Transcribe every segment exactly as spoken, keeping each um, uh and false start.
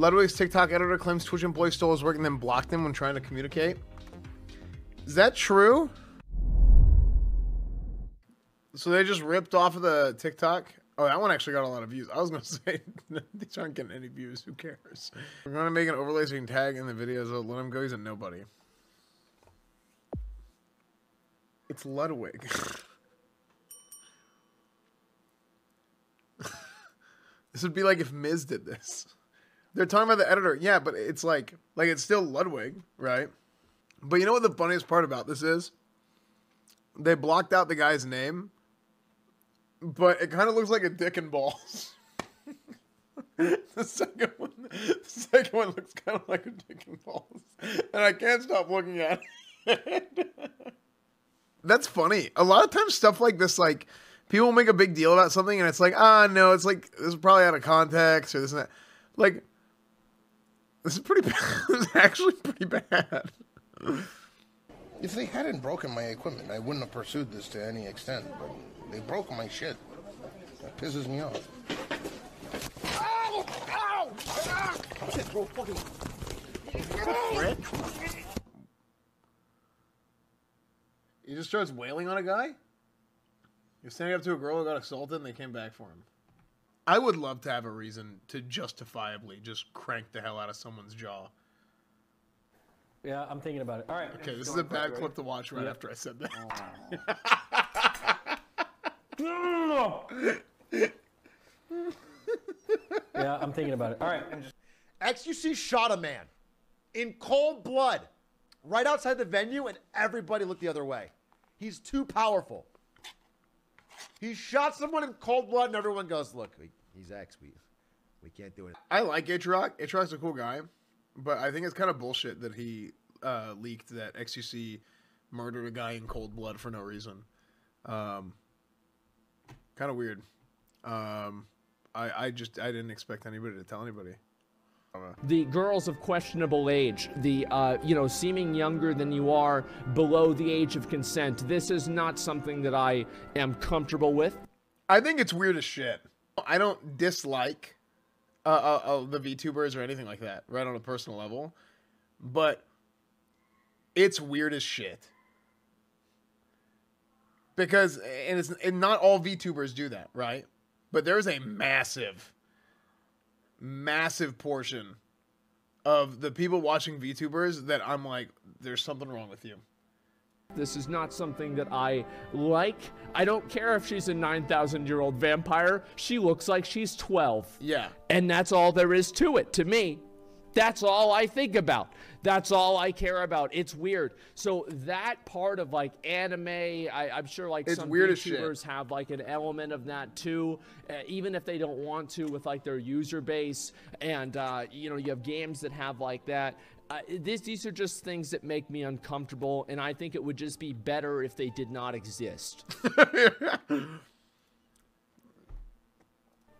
Ludwig's TikTok editor claims Twitch employee stole his work and then blocked him when trying to communicate. Is that true? So they just ripped off of the TikTok? Oh, that one actually got a lot of views. I was going to say, these aren't getting any views. Who cares? We're going to make an overlay so you can tag in the videos. So let him go. He's a nobody. It's Ludwig. This would be like if Miz did this. They're talking about the editor. Yeah, but it's like, like it's still Ludwig, right? But you know what the funniest part about this is? They blocked out the guy's name, but it kind of looks like a dick and balls. The second one, the second one looks kind of like a dick and balls, and I can't stop looking at it. That's funny. A lot of times stuff like this, like people make a big deal about something and it's like, ah, no, it's like, this is probably out of context or this and that. Like, this is pretty bad. This is actually pretty bad. If they hadn't broken my equipment, I wouldn't have pursued this to any extent, but they broke my shit. That pisses me off. Ow! Ow! Ah! Shit, bro, fucking... He just starts wailing on a guy? He was standing up to a girl who got assaulted and they came back for him. I would love to have a reason to justifiably just crank the hell out of someone's jaw. Yeah, I'm thinking about it. All right. Okay, this is a bad clip to watch right after I said that. Yeah, I'm thinking about it. All right. xQc shot a man in cold blood right outside the venue, and everybody looked the other way. He's too powerful. He shot someone in cold blood, and everyone goes, look, he's X. We, we can't do it. I like H-Rock. H-Rock's a cool guy. But I think it's kind of bullshit that he uh, leaked that xQc murdered a guy in cold blood for no reason. Um, kind of weird. Um, I, I just I didn't expect anybody to tell anybody. The girls of questionable age, the, uh, you know, seeming younger than you are, below the age of consent. This is not something that I am comfortable with. I think it's weird as shit. I don't dislike Uh, uh, uh, the VTubers or anything like that, right, on a personal level, but it's weird as shit because, and it's and not all VTubers do that, right? But there's a massive, massive portion of the people watching VTubers that I'm like, there's something wrong with you. This is not something that I like. I don't care if she's a nine thousand year old vampire. She looks like she's twelve. Yeah. And that's all there is to it, to me. That's all I think about. That's all I care about. It's weird. So that part of like anime, I, I'm sure like it's some YouTubers have like an element of that too, uh, even if they don't want to with like their user base. And uh, you know, you have games that have like that. Uh, this, these are just things that make me uncomfortable, and I think it would just be better if they did not exist.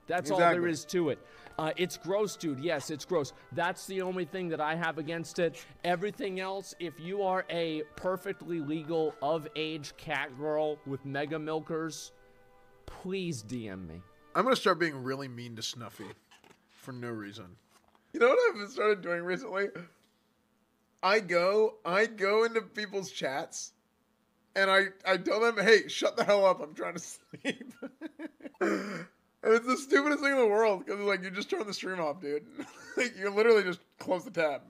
That's exactly all there is to it. Uh, it's gross, dude. Yes, it's gross. That's the only thing that I have against it. Everything else, if you are a perfectly legal, of-age cat girl with mega milkers, please D M me. I'm going to start being really mean to Snuffy for no reason. You know what I've started doing recently? I go, I go into people's chats, and I, I tell them, hey, shut the hell up, I'm trying to sleep. And it's the stupidest thing in the world, because it's like, you just turn the stream off, dude. Like, you literally just close the tab.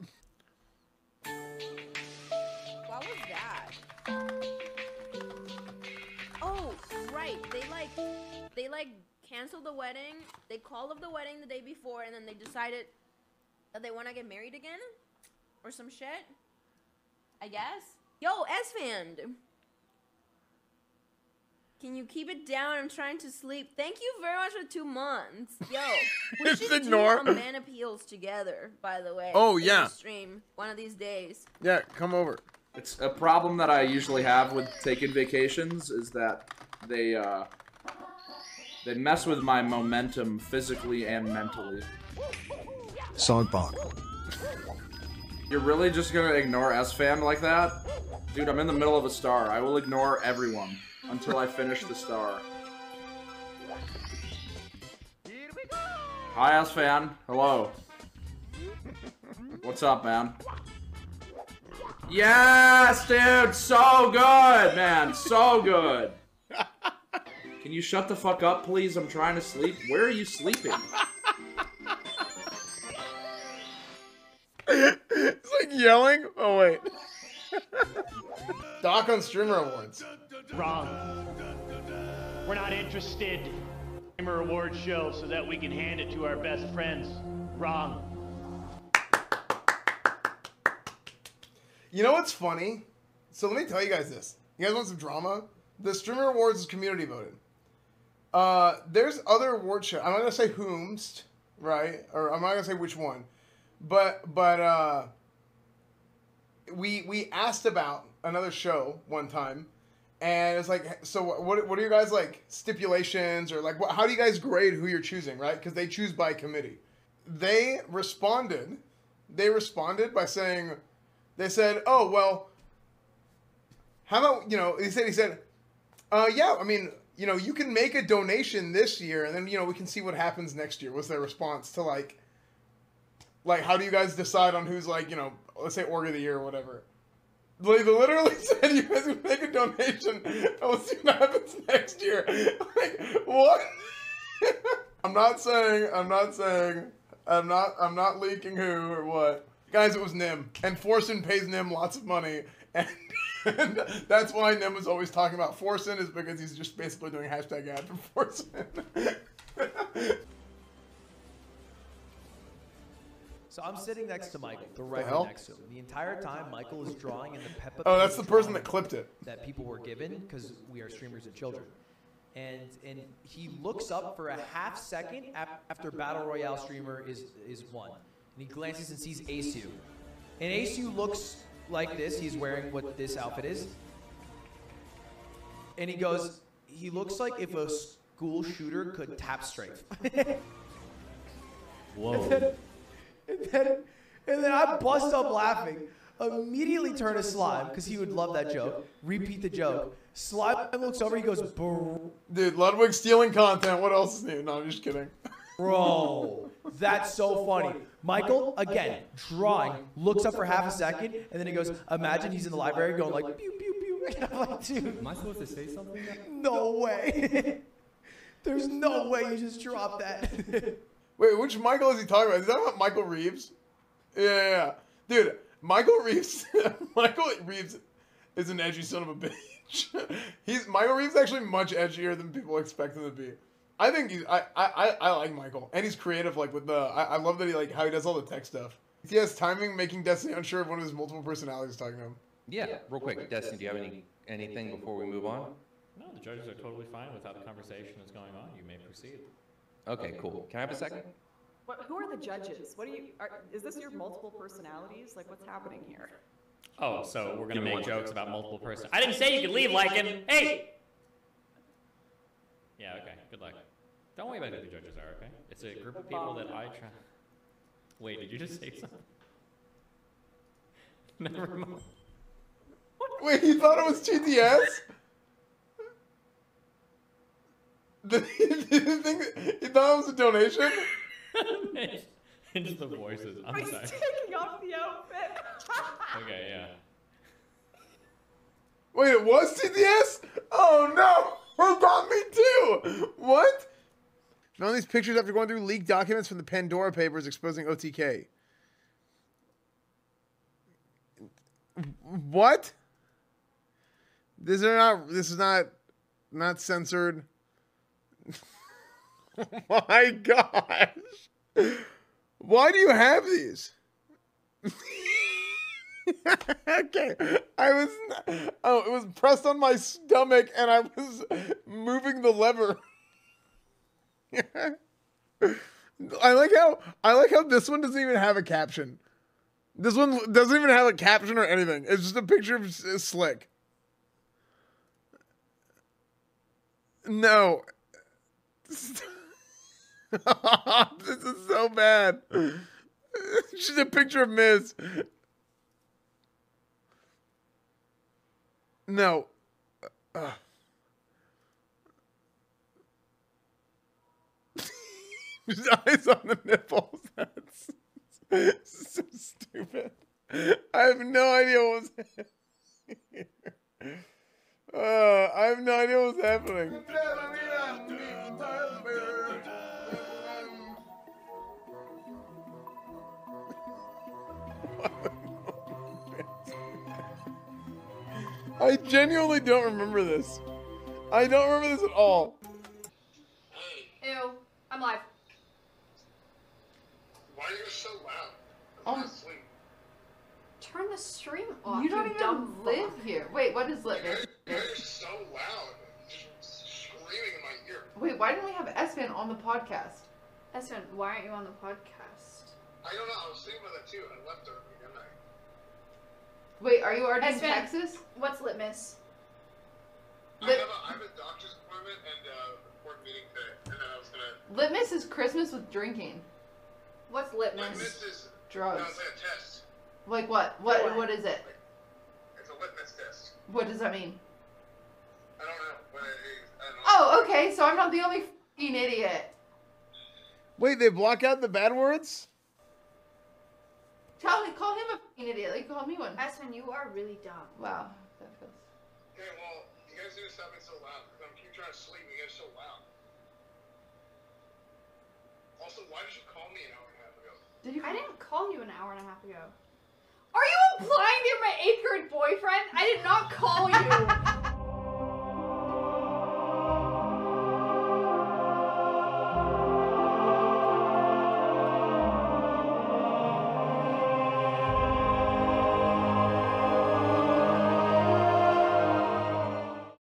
What was that? Oh, right, they like, they like canceled the wedding, they called up the wedding the day before, and then they decided that they want to get married again? Or some shit, I guess. Yo, Esfand, can you keep it down? I'm trying to sleep. Thank you very much for two months. Yo, we should ignore. do a man appeals together, by the way. Oh, yeah. Stream one of these days. Yeah, come over. It's a problem that I usually have with taking vacations is that they uh, they mess with my momentum physically and mentally. Sogbog. You're really just gonna ignore Esfand like that? Dude, I'm in the middle of a star. I will ignore everyone until I finish the star. Here we go. Hi, Esfand. Hello. What's up, man? Yes, dude! So good, man! So good! Can you shut the fuck up, please? I'm trying to sleep. Where are you sleeping? It's like yelling? Oh, wait. Doc on Streamer Awards. Wrong. We're not interested. Streamer Awards show so that we can hand it to our best friends. Wrong. You know what's funny? So let me tell you guys this. You guys want some drama? The Streamer Awards is community voted. Uh, there's other award shows. I'm not gonna say whomst, right? Or I'm not gonna say which one. But but uh, we we asked about another show one time, and it's like, so what what are your guys like stipulations or like what, how do you guys grade who you're choosing, right? Because they choose by committee. They responded. They responded by saying. They said, oh, well, how about, you know, he said, he said, uh, yeah, I mean, you know, you can make a donation this year and then, you know, we can see what happens next year. What's their response to like, like, how do you guys decide on who's like, you know, let's say org of the year or whatever. They literally said you guys can make a donation and we'll see what happens next year. Like, what? I'm not saying, I'm not saying, I'm not, I'm not leaking who or what. Guys, it was Nim, and Forsen pays Nim lots of money, and, and that's why Nim was always talking about Forsen, is because he's just basically doing hashtag ad for Forsen. So I'm sitting next to Michael, the writer next to him. The entire time, Michael is drawing in the Peppa. Oh, that's the person that clipped it. That people were given, because we are streamers and children. And and he looks up for a half second after Battle Royale streamer is, is won. And he glances and sees Aceu. And Aceu looks like this. He's wearing what this outfit is. And he goes, he looks like if a school shooter could tap strafe. Whoa. And then, and, then, and then I bust up laughing. Immediately turn to Slime, because he would love that joke. Repeat the joke. Slime looks over, he goes, bro. Dude, Ludwig stealing content. What else is new? No, I'm just kidding. Bro. That's, That's so, so funny. funny. Michael, again, again drawing, drawing, looks up for half a second, and then he goes, imagine he's in the library going like, pew, pew, pew, and I'm like, dude. Am I supposed to say something? No way. There's no way you just dropped that. Wait, which Michael is he talking about? Is that about Michael Reeves? Yeah, yeah, yeah. Dude, Michael Reeves, Michael Reeves is an edgy son of a bitch. He's, Michael Reeves is actually much edgier than people expect him to be. I think he's, I, I, I like Michael, and he's creative, like, with the, I, I love that he, like, how he does all the tech stuff. He has timing, making Destiny unsure of one of his multiple personalities talking to him. Yeah, yeah. real quick, quick, Destiny, do you have any anything before we move on? No, the judges are totally fine with how the conversation is going on. You may proceed. Okay, okay cool. cool. Can I have a second? What, who are the judges? What do you, are, is this your multiple personalities? Like, what's happening here? Oh, so we're going to make jokes about multiple personalities. I didn't say you could leave, Lycan. Hey! Yeah, okay, good luck. Don't worry about who the judges are, okay? It's a group of people that I try... Wait, did you just say something? Never mind. Wait, he thought it was G T S? Did he, did he think he thought it was a donation? And just the voices, I'm sorry. Are you taking off the outfit? Okay, yeah. Wait, it was G T S? Oh no! Who got me too? What? None of these pictures after going through leaked documents from the Pandora Papers exposing O T K. What? This is not. This is not. Not censored. Oh my gosh! Why do you have these? Okay, I was, not, oh, it was pressed on my stomach and I was moving the lever. I like how, I like how this one doesn't even have a caption. This one doesn't even have a caption or anything. It's just a picture of Slick. No. This is so bad. It's just a picture of Miz. No. Uh. His eyes on the nipples. That's... This is so stupid. I have no idea what's happening here. Uh, I have no idea what's happening. I genuinely don't remember this. I don't remember this at all. Ew, I'm live. Why are you so loud? I'm um, not asleep. Turn the stream off. You don't you even dumb live fuck. Here. Wait, what is live? You're, you're so loud. Just screaming in my ear. Wait, why didn't we have Esfand on the podcast? Esfand, why aren't you on the podcast? I don't know. I was sleeping with her too. I left her at midnight. Wait, are you already Esfand, in Texas? What's litmus? I have, a, I have a doctor's appointment and a court meeting today, and then I was gonna. Litmus is Christmas with drinking. What's litmus? Litmus is drugs. No, it's like a test. Like what? What? What, what is it? It's a litmus test. What does that mean? I don't know. But I, I don't know. Oh, okay. So I'm not the only fucking idiot. Wait, they block out the bad words? Tell me, call him a fucking idiot. Like call me one. Esfand, you are really dumb. Wow, that feels. Okay, well. You guys do something so loud because I'm keep trying to sleep. You guys are so loud. Also, why did you call me an hour and a half ago? Did you? I didn't call you an hour and a half ago. Are you implying you're my eighth grade boyfriend? I did not call you.